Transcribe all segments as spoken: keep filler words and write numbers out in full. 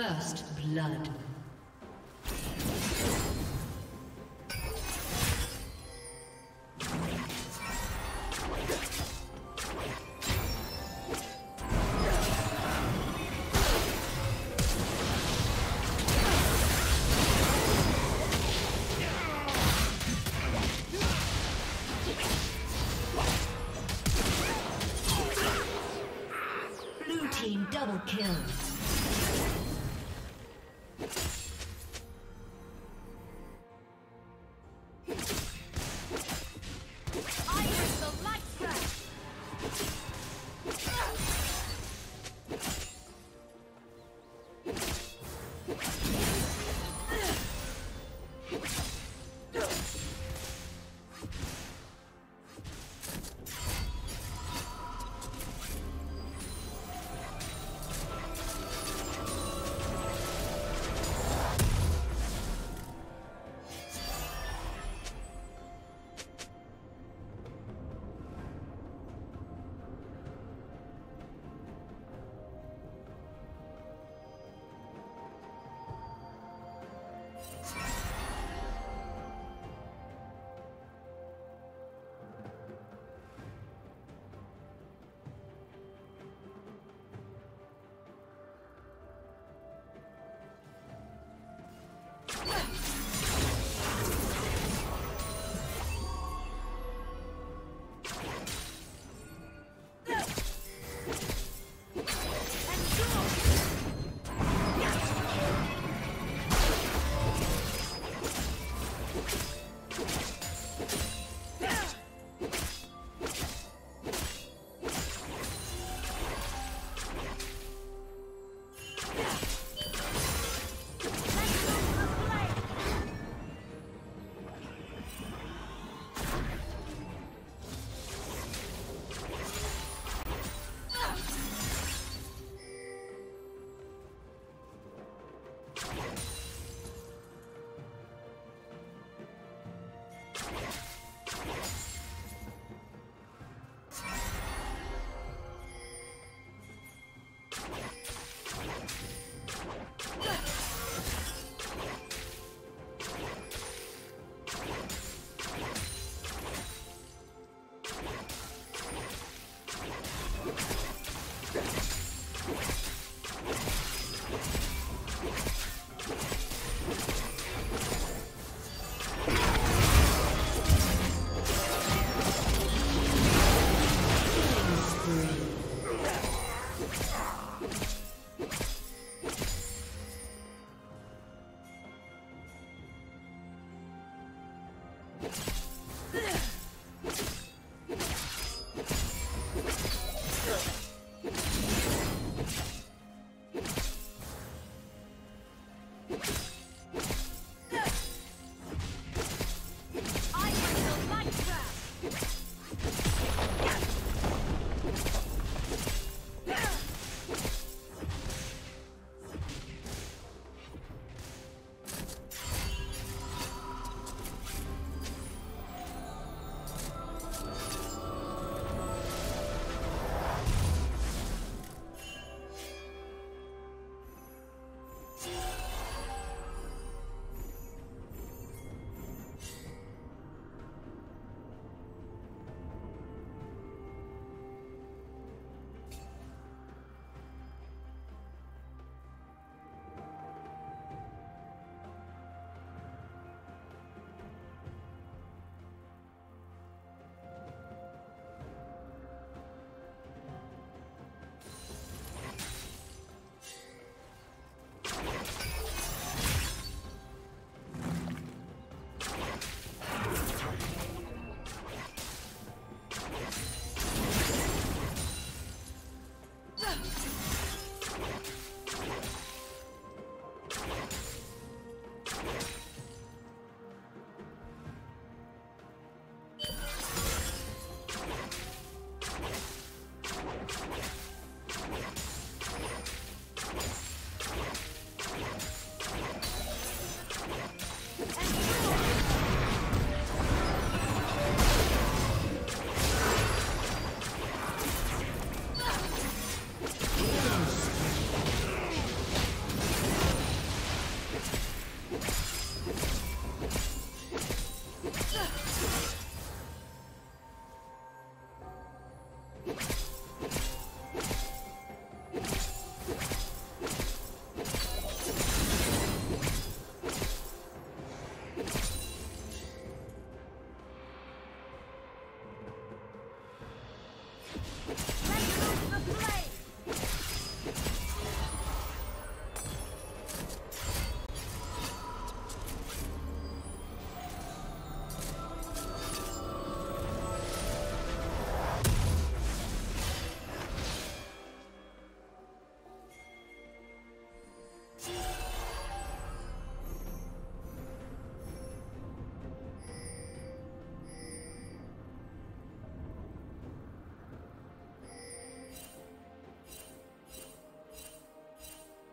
First blood. Blue team double kill.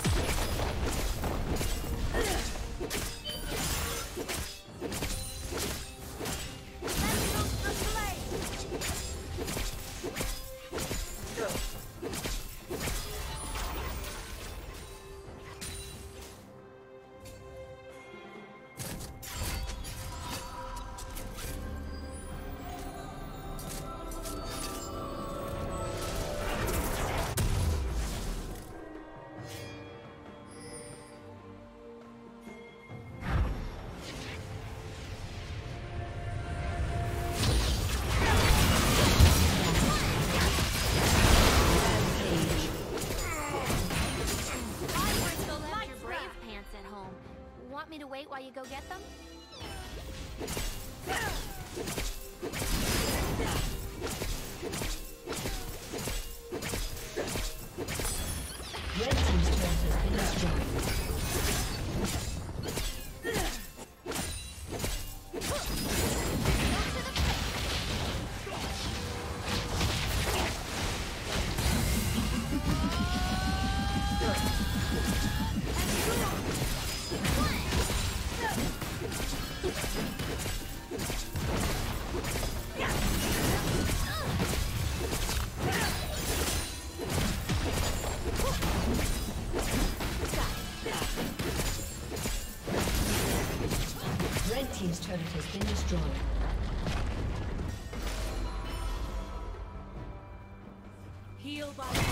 Red team's turret has been destroyed. Killing while you go get them? Red team's turret has been destroyed. Red team's turret has been destroyed. Heal by